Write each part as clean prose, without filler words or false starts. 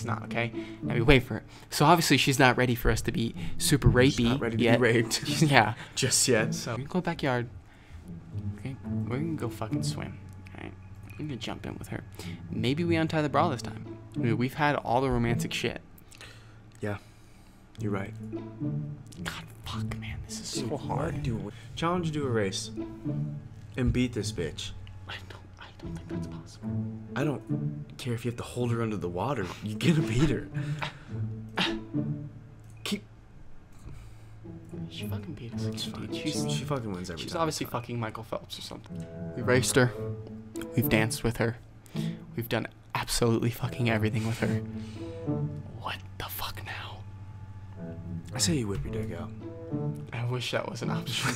It's not, okay? And we wait for her. So obviously she's not ready for us to be super rapey. She's not ready to be raped. Yeah. Just yet. So we can go backyard. Okay. We can go fucking swim. Alright. We're gonna jump in with her. Maybe we untie the bra this time. Dude, we've had all the romantic shit. Yeah. You're right. God, fuck, man. This is so hard. Dude. Challenge to do a race. And beat this bitch. I don't think that's possible. I don't care if you have to hold her under the water. You're gonna beat her. Keep. She fucking beat us. It's fine. She fucking wins every time. She's obviously fucking Michael Phelps or something. We've raced her. We've danced with her. We've done absolutely fucking everything with her. What the fuck now? I say you whip your dick out. I wish that was an option.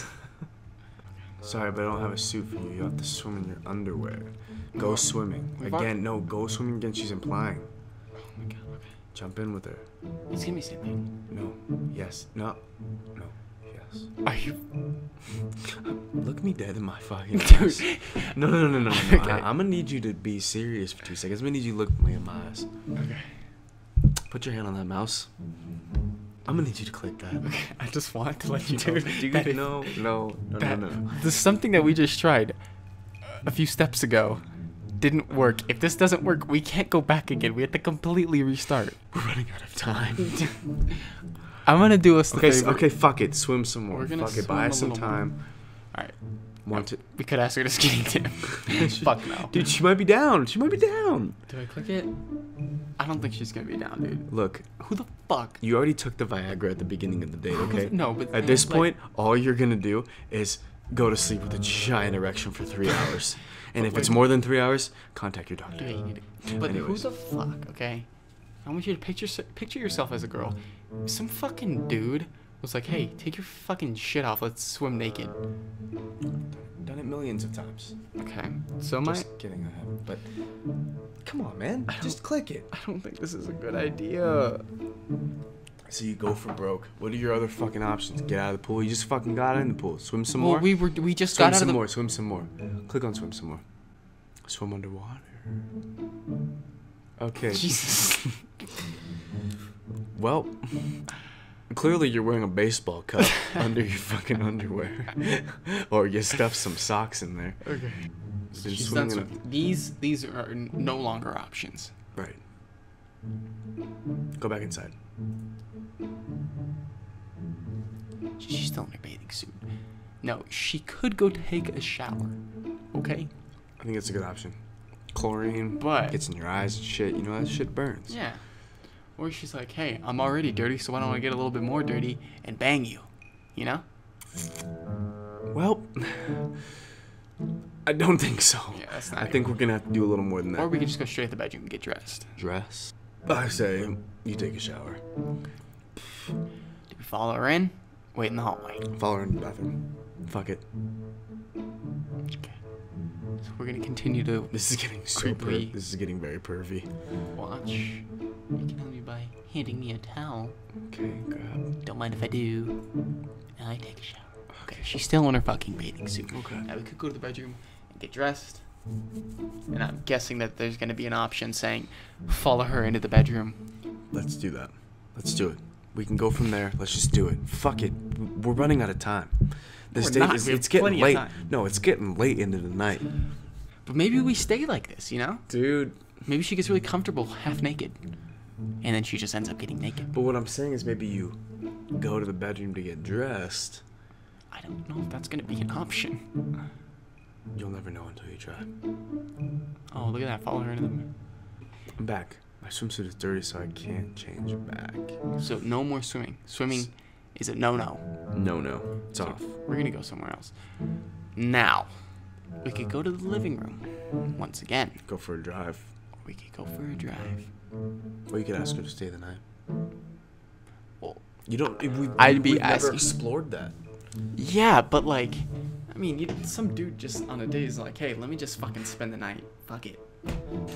Sorry, but I don't have a suit for you. You have to swim in your underwear. Go swimming. Again, no, go swimming again. She's implying. Oh my god, okay. Jump in with her. It's gonna be the same thing. No. Yes. No. No. Yes. Are you... Look me dead in my fucking eyes. No, no, no, no, no. No. Okay. I'm gonna need you to be serious for 2 seconds. I'm gonna need you to look me in my eyes. Okay. Put your hand on that mouse. I'm gonna need you to click that. Okay, I just want to let you know. Dude, no. This is something that we just tried a few steps ago. Didn't work. If this doesn't work, we can't go back again. We have to completely restart. We're running out of time. I'm gonna do us the favor. Okay, fuck it. Swim some more. Fuck it. Buy us some time. All right. We could ask her to ski tip. Fuck no. Dude, she might be down. She might be down. Do I click it? I don't think she's gonna be down, dude. Look. Who the fuck? You already took the Viagra at the beginning of the date, okay? No, but... At this point, all you're gonna do is go to sleep with a giant erection for 3 hours. And if it's more than 3 hours, contact your doctor. But who the fuck, okay? I want you to picture yourself as a girl. Some fucking dude... was like, hey, take your fucking shit off. Let's swim naked. Done it millions of times. Okay. So am I... Just kidding, I haven't, but... Come on, man. Just click it. I don't think this is a good idea. So you go for broke. What are your other fucking options? Get out of the pool. You just fucking got in the pool. Swim some more. We just got out of the... Swim some more. Click on swim some more. Swim underwater. Okay. Jesus. Well... Clearly, you're wearing a baseball cup under your fucking underwear, or you stuffed some socks in there. Okay. These are no longer options. Right. Go back inside. She's still in her bathing suit. No, she could go take a shower. Okay. I think that's a good option. Chlorine, but gets in your eyes and shit. You know that shit burns. Yeah. Or she's like, hey, I'm already dirty, so why don't I get a little bit more dirty and bang you? You know? Well, I don't think so. Yeah, that's not. I think we're going to have to do a little more than that. Or we can just go straight to the bedroom and get dressed. Dress? I say, you take a shower. Do we follow her in? Wait in the hallway. Follow her in the bathroom. Fuck it. Okay. So we're going to continue to... This is getting super... Creepy. This is getting very pervy. Watch... You can help me by handing me a towel. Okay, grab. Don't mind if I do. Now I take a shower. Okay, she's still in her fucking bathing suit. Okay. Now we could go to the bedroom and get dressed. And I'm guessing that there's going to be an option saying, follow her into the bedroom. Let's do that. Let's do it. We can go from there. Let's just do it. Fuck it. We're running out of time. This date is, it's getting late. No, it's getting late into the night. But maybe we stay like this, you know? Dude. Maybe she gets really comfortable half naked. And then she just ends up getting naked. But what I'm saying is maybe you go to the bedroom to get dressed. I don't know if that's going to be an option. You'll never know until you try. Oh, look at that. Follow her into the mirror. I'm back. My swimsuit is dirty, so I can't change back. So no more swimming. Swimming is a no-no. No-no. It's off. We're going to go somewhere else. Now, we could go to the living room once again. Go for a drive. Or we could go for a drive. Or you could ask her to stay the night. Well, you don't. We've never explored that. Yeah, but like, I mean, some dude just on a day is like, hey, let me just fucking spend the night. Fuck it.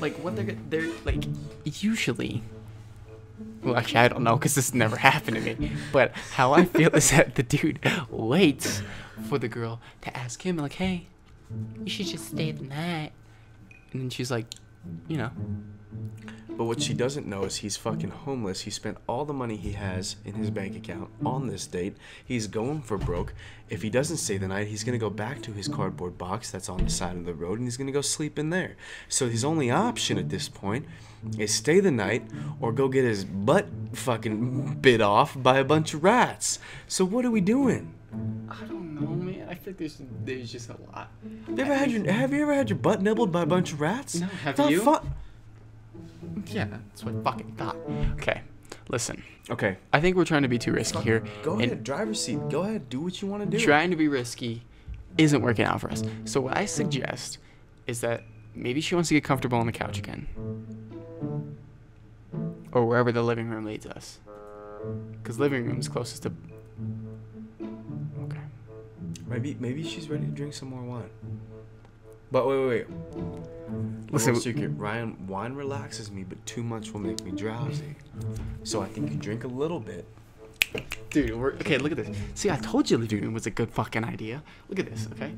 Like what they're like usually. Well, actually, I don't know because this never happened to me. But how I feel is that the dude waits for the girl to ask him like, hey, you should just stay the night. And then she's like, you know. But what she doesn't know is he's fucking homeless. He spent all the money he has in his bank account on this date. He's going for broke. If he doesn't stay the night, he's going to go back to his cardboard box that's on the side of the road, and he's going to go sleep in there. So his only option at this point is stay the night or go get his butt fucking bit off by a bunch of rats. So what are we doing? I don't know, man. I think there's just a lot. Have you ever had your butt nibbled by a bunch of rats? No, have you? Yeah, that's what I fucking thought. Okay, listen. Okay. I think we're trying to be too risky here. Go ahead, driver's seat. Go ahead, do what you want to do. Trying to be risky isn't working out for us. So what I suggest is that maybe she wants to get comfortable on the couch again. Or wherever the living room leads us. Because living room is closest to... Okay. Maybe she's ready to drink some more wine. But wait. Listen, Ryan, wine relaxes me, but too much will make me drowsy. So I think you drink a little bit. Dude, okay, look at this. See, I told you the living room was a good fucking idea. Look at this, okay?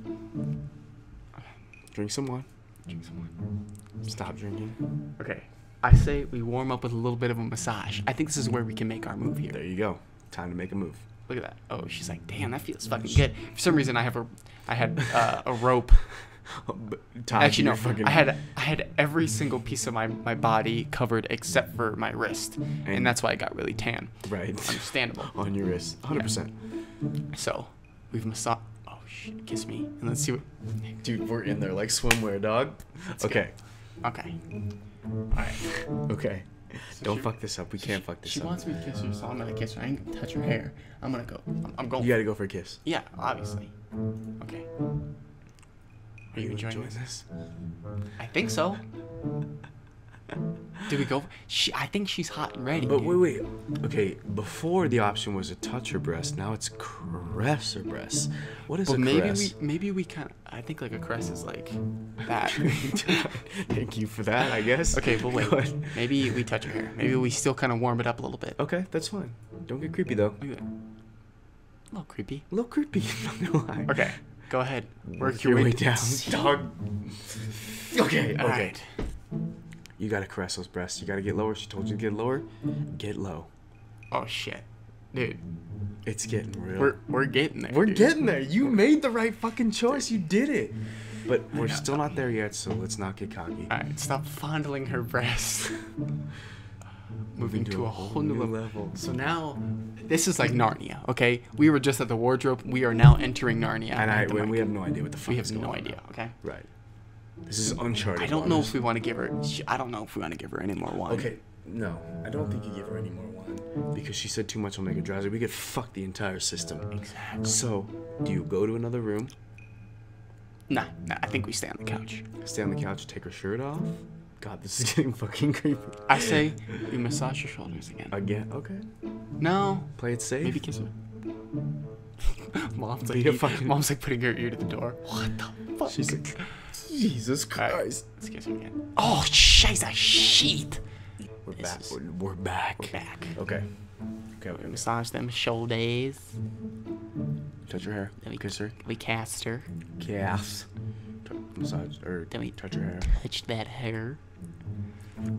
Drink some wine. Drink some wine. Stop drinking. Okay, I say we warm up with a little bit of a massage. I think this is where we can make our move here. There you go. Time to make a move. Look at that. Oh, she's like, damn, that feels fucking good. For some reason, I had a rope. Actually, no. Fucking... I had every single piece of my body covered except for my wrist, and that's why I got really tan. Right. Understandable. On your wrist, 100%. Yeah. So, we've massaged. Oh shit! Kiss me, and let's see what. Dude, we're in there like swimwear, dog. That's okay. Good. Okay. All right. Okay. So don't fuck this up. We can't fuck this up. She wants me to kiss her, so I'm gonna kiss her. I ain't gonna touch her hair. I'm gonna go. I'm going. You gotta go for a kiss. Yeah, obviously. Okay. Are you enjoying this? I think so. Do we go? I think she's hot and ready. But wait. Okay, before the option was to touch her breast. Now it's caress her breast. What is a caress? Maybe we kind of... I think like a caress is like that. Thank you for that, I guess. Okay, but wait. Maybe we touch her hair. Maybe we still kind of warm it up a little bit. Okay, that's fine. Don't get creepy, though. Okay. A little creepy. A little creepy. I'm not gonna lie. Okay. Go ahead. Work your way down. Dog. Okay. All right. You gotta caress those breasts. You gotta get lower. She told you to get lower. Get low. Oh shit, dude. It's getting real. We're getting there. We're getting there. You made the right fucking choice. You did it. But we're still not there yet, so let's not get cocky. All right. Stop fondling her breasts. Moving to a whole new level. So now, this is like Narnia, okay? We were just at the wardrobe. We are now entering Narnia. And we have no idea what the fuck is going on. We have no idea, okay? Right. This is uncharted. I don't know if we want to give her... I don't know if we want to give her any more wine. Okay, no. I don't think you give her any more wine. Because she said too much will make her drowsy. We could fuck the entire system. Exactly. So, do you go to another room? Nah. I think we stay on the couch. Stay on the couch, take her shirt off? God, this is getting fucking creepy. I say we massage your shoulders again. Again? Okay. No. Play it safe. Maybe kiss her. Mom's like putting her ear to the door. What the fuck? She's like, Jesus Christ. Right, let's kiss her again. Oh, Jesus, shit. We're back. We're back. We're back. Okay. Okay. We massage them shoulders. Touch her hair. Then we kiss her. We cast her. Cast. Massage. Or then we touch her hair. Touch that hair.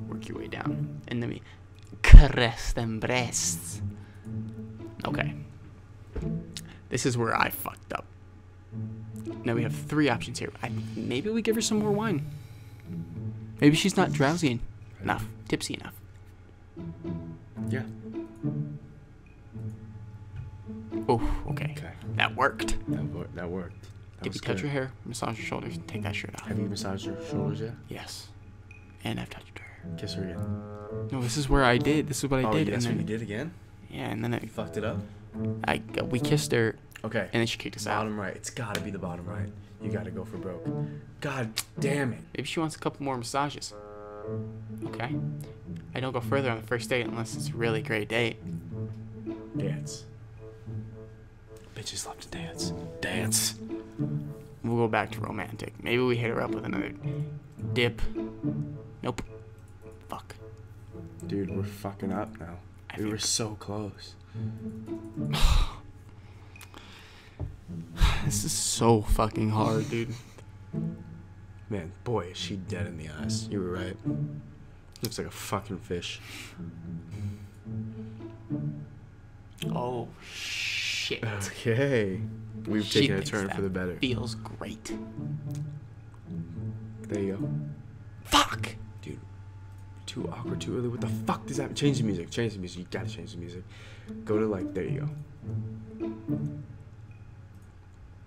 Work your way down, and then we caress them breasts. Okay, this is where I fucked up. Now we have three options here. Maybe we give her some more wine. Maybe she's not drowsy enough, tipsy enough. Yeah. Oh, okay. That worked. That worked. If you touch her hair, massage her shoulders, and take that shirt off. Have you massaged her shoulders yet? Yes. And I've touched her. Kiss her again. No, this is where I did. This is what I did. Oh, that's what you did again? Yeah, and then I... You fucked it up? We kissed her. Okay. And then she kicked us out. Bottom right. It's gotta be the bottom right. You gotta go for broke. God damn it. Maybe she wants a couple more massages. Okay. I don't go further on the first date unless it's a really great date. Dance. Bitches love to dance. Dance. We'll go back to romantic. Maybe we hit her up with another dip. Nope. Fuck. Dude, we're fucking up now. We were so close. This is so fucking hard, dude. Man, boy, is she dead in the ass. You were right. Looks like a fucking fish. Oh, shit. Okay. We've taken a turn for the better. Feels great. There you go. Fuck! Dude, too awkward, too early. What the fuck does that? Change the music. Change the music. You gotta change the music. Go to, like, there you go.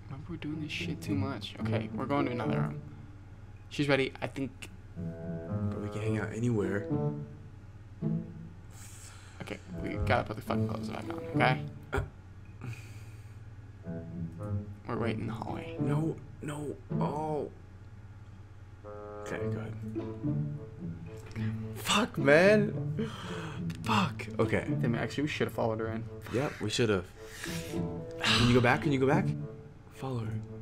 Remember, we're doing this shit too much. Okay, we're going to another room. She's ready, I think. But we can hang out anywhere. Okay, we gotta put the fucking clothes back on, okay? We're waiting in the hallway. No, no, oh. Okay, go ahead. Fuck, man. Fuck. Okay. Damn, actually, we should have followed her in. Yep, we should have. Can you go back? Can you go back? Follow her.